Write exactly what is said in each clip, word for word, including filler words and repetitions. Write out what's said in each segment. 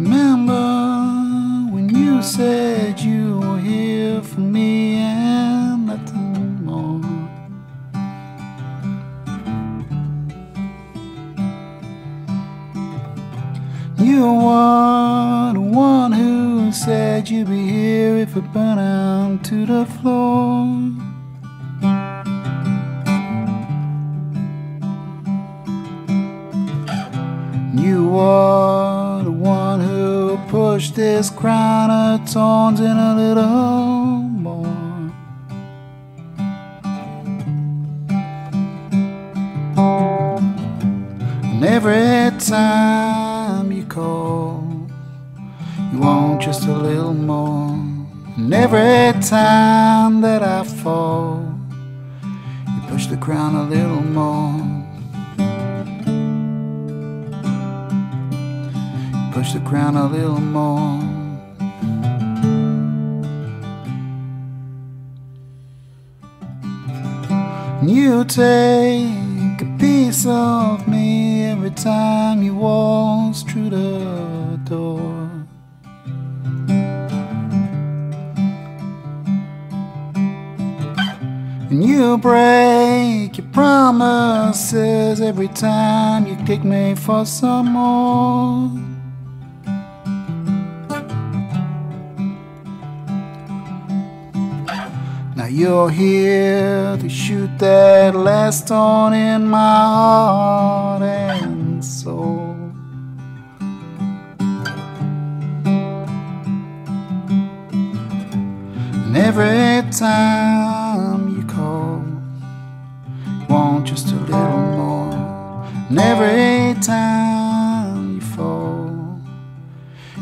Remember when you said you were here for me and nothing more. You were the one who said you'd be here if it burned down to the floor. You were the one who pushed this crown of thorns in a little more. And every time you call, you want just a little more. And every time that I fall, you push the crown a little more. Push the crown a little more. And you take a piece of me every time you walk through the door. And you break your promises every time you take me for some more. Now you're here to shoot that last thorn in my heart and soul. And every time you call, you want just a little more. And every time you fall,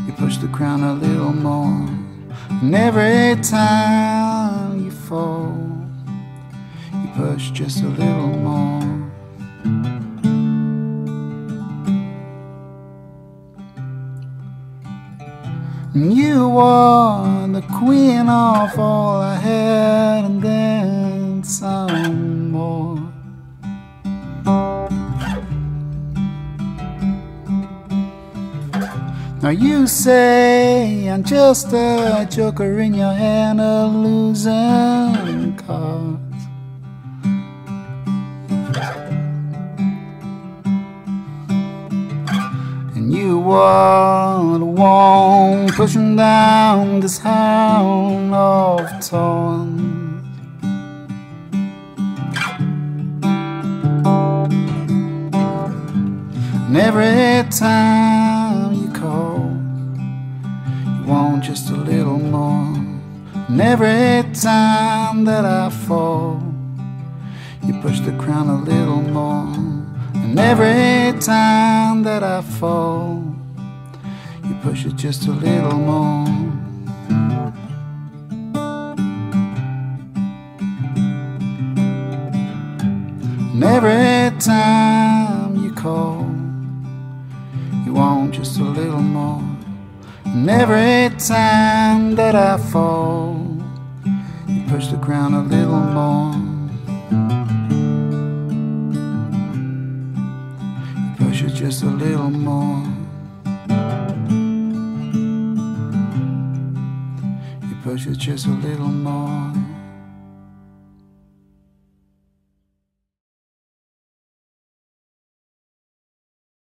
you push the crown a little more. And every time you fall, you push just a little more. And you were the queen of all I had, and then some more. Now you say I'm just a joker in your hand, a losing card. And you are the one pushing down this hound of thorns. And every time you call, you want just a little more. And every time that I fall, you push the crown a little more. And every time that I fall, you push it just a little more. And every time you call, you want just a little more. And every time that I fall, you push the crown a little more. You push it just a little more. You push it just a little more.